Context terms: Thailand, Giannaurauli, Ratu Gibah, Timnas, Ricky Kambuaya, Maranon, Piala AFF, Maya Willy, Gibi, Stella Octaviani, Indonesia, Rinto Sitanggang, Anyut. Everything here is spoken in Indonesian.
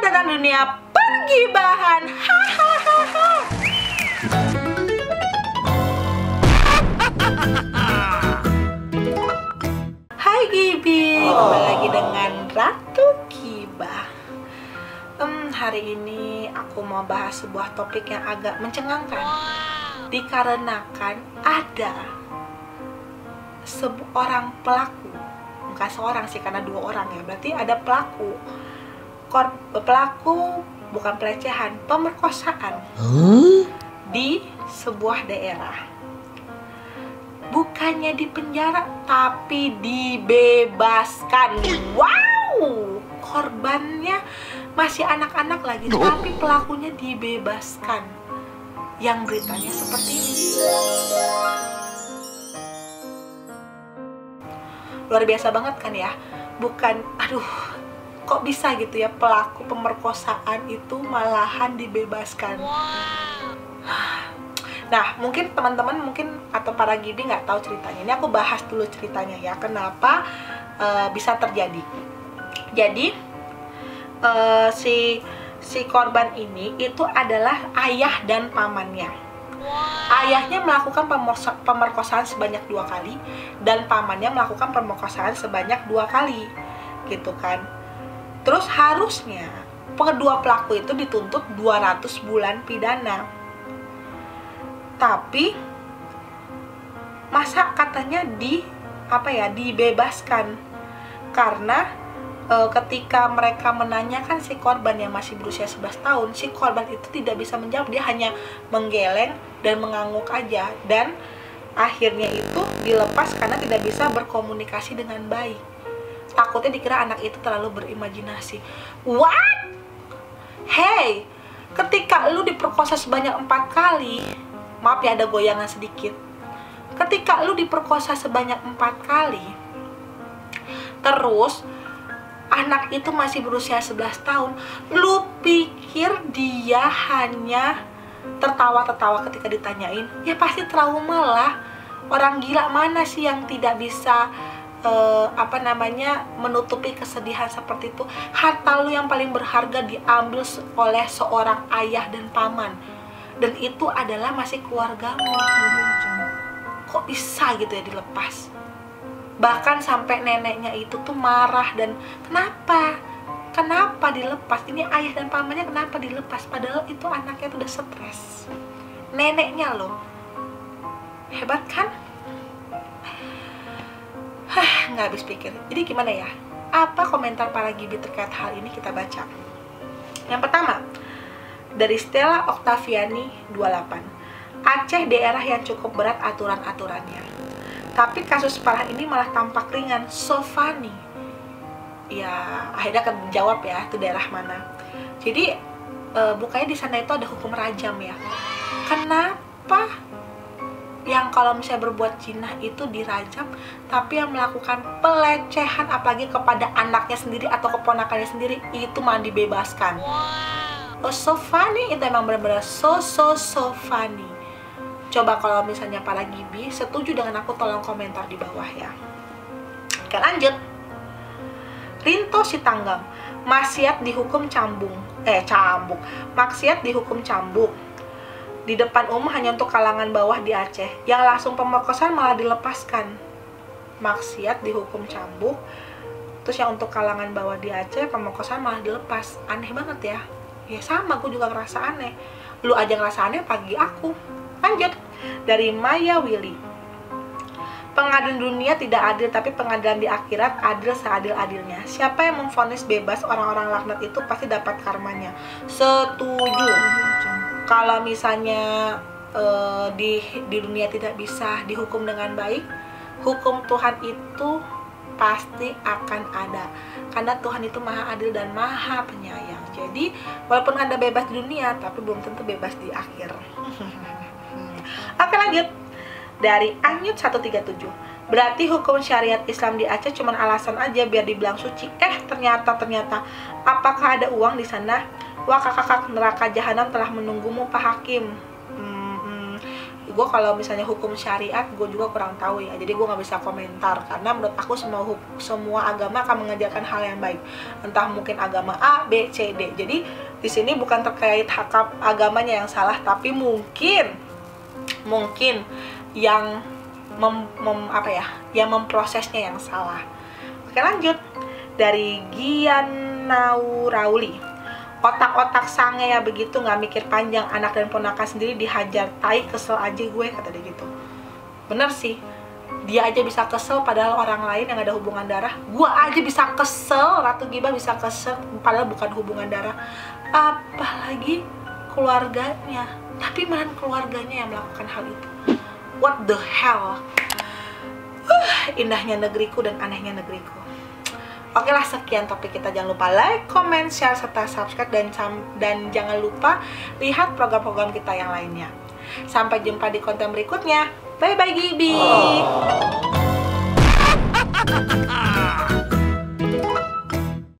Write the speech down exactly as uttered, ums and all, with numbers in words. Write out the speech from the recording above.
Selamat datang dunia pergibahan. Hahaha. Hai Gibi, kembali lagi dengan Ratu Gibah. Hmm, hari ini aku mau bahas sebuah topik yang agak mencengangkan, dikarenakan ada seorang pelaku, bukan seorang sih karena dua orang ya, berarti ada pelaku. Kor, pelaku bukan pelecehan, pemerkosaan huh? di sebuah daerah. Bukannya di penjara, tapi dibebaskan. Wow, korbannya masih anak-anak lagi, tapi pelakunya dibebaskan. Yang beritanya seperti ini. Luar biasa banget kan ya? Bukan, aduh. Kok bisa gitu ya pelaku pemerkosaan itu malahan dibebaskan. Nah mungkin teman-teman mungkin atau para Gibi nggak tahu ceritanya. Ini aku bahas dulu ceritanya ya, kenapa uh, bisa terjadi. Jadi uh, si si korban ini itu adalah ayah dan pamannya. Ayahnya melakukan pemerkosaan sebanyak dua kali dan pamannya melakukan pemerkosaan sebanyak dua kali, gitu kan. Terus harusnya kedua pelaku itu dituntut dua ratus bulan pidana. Tapi masa katanya di apa ya, dibebaskan. Karena e, ketika mereka menanyakan si korban yang masih berusia sebelas tahun, si korban itu tidak bisa menjawab, dia hanya menggeleng dan mengangguk aja, dan akhirnya itu dilepas karena tidak bisa berkomunikasi dengan baik. Takutnya dikira anak itu terlalu berimajinasi. What? Hey, ketika lu diperkosa sebanyak empat kali, maaf ya ada goyangan sedikit. Ketika lu diperkosa sebanyak empat kali, terus anak itu masih berusia sebelas tahun, lu pikir dia hanya tertawa-tertawa ketika ditanyain? Ya pasti trauma lah. Orang gila mana sih yang tidak bisa Uh, apa namanya menutupi kesedihan seperti itu. Harta lu yang paling berharga diambil oleh seorang ayah dan paman, dan itu adalah masih keluargamu. Kok bisa gitu ya dilepas? Bahkan sampai neneknya itu tuh marah, dan kenapa? Kenapa dilepas? Ini ayah dan pamannya kenapa dilepas? Padahal itu anaknya tuh udah stres. Neneknya loh. Hebat kan? Hah, nggak habis pikir. Jadi gimana ya? Apa komentar para Gibi terkait hal ini kita baca. Yang pertama, dari Stella Octaviani dua puluh delapan. Aceh daerah yang cukup berat aturan-aturannya. Tapi kasus parah ini malah tampak ringan. So funny. Ya, akhirnya akan menjawab ya, itu daerah mana. Jadi, e, bukannya di sana itu ada hukum rajam ya. Kenapa yang kalau misalnya berbuat jinah itu dirajam, tapi yang melakukan pelecehan apalagi kepada anaknya sendiri atau keponakannya sendiri itu malah dibebaskan? Wow. Oh, so funny. Itu emang benar-benar so so so funny. Coba kalau misalnya para Gibi setuju dengan aku, tolong komentar di bawah ya. Oke, lanjut. Rinto Sitanggang, maksiat dihukum cambuk. Eh cambuk maksiat dihukum cambuk di depan umum hanya untuk kalangan bawah di Aceh. Yang langsung pemerkosaan malah dilepaskan. Maksiat dihukum cambuk, terus yang untuk kalangan bawah di Aceh pemerkosaan malah dilepas. Aneh banget ya. Ya sama, aku juga ngerasa aneh. Lu aja ngerasa aneh pagi aku. Lanjut, dari Maya Willy. Pengadilan dunia tidak adil, tapi pengadilan di akhirat adil seadil-adilnya. Siapa yang memvonis bebas orang-orang laknat itu pasti dapat karmanya. Setuju. Kalau misalnya e, di, di dunia tidak bisa dihukum dengan baik, hukum Tuhan itu pasti akan ada. Karena Tuhan itu maha adil dan maha penyayang. Jadi walaupun Anda bebas di dunia, tapi belum tentu bebas di akhir. Oke, lanjut. Dari Anyut seratus tiga puluh tujuh. Berarti hukum syariat Islam di Aceh cuma alasan aja biar dibilang suci. Eh ternyata, ternyata. Apakah ada uang di sana? Wah kakak-kakak, neraka jahanam telah menunggumu Pak Hakim. hmm, hmm. gue kalau misalnya hukum syariat gue juga kurang tahu ya, jadi gue nggak bisa komentar karena menurut aku semua semua agama akan mengajarkan hal yang baik, entah mungkin agama A, B, C, D. Jadi di sini bukan terkait hak agamanya yang salah, tapi mungkin mungkin yang mem, mem, apa ya, yang memprosesnya yang salah. Oke, lanjut dari Giannaurauli. Otak-otak sange ya begitu, nggak mikir panjang, anak dan ponakan sendiri dihajar, tai kesel aja gue, kata dia gitu. Bener sih, dia aja bisa kesel padahal orang lain yang ada hubungan darah. Gue aja bisa kesel, Ratu Gibah bisa kesel padahal bukan hubungan darah, apalagi keluarganya. Tapi malah keluarganya yang melakukan hal itu. What the hell. uh, Indahnya negeriku dan anehnya negeriku. Oke lah, sekian topik kita. Jangan lupa like, comment, share, serta subscribe. Dan, dan jangan lupa lihat program-program kita yang lainnya. Sampai jumpa di konten berikutnya. Bye-bye Gibi.